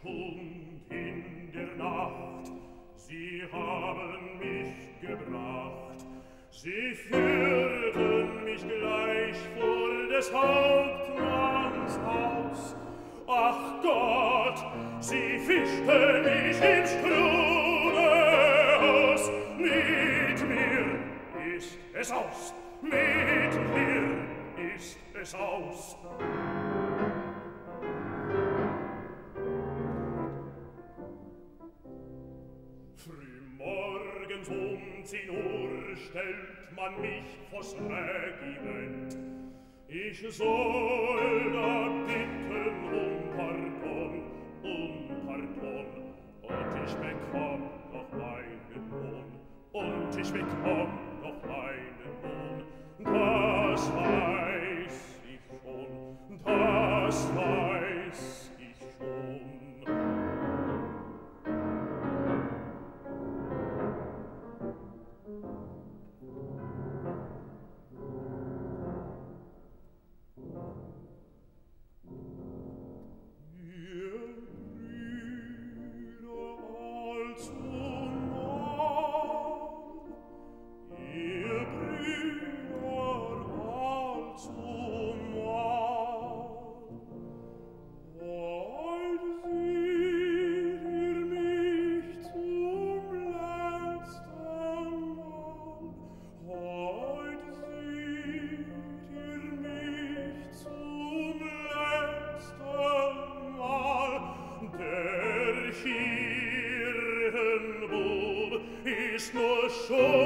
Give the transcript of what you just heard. Stund in der Nacht, sie haben mich gebracht. Sie führten mich gleich vor des Hauptmanns Haus. Ach Gott, sie fischten mich im Strudel aus. Mit mir ist es aus, mit mir ist es aus. Frühmorgens um 10 Uhr stellt man mich vors Regiment. Ich soll da bitten um Pardon, und ich bekomm noch meinen Lohn, und ich bekomm noch meinen Lohn. Das weiß ich schon, das weiß ich schon. Sure.